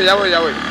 Ya voy.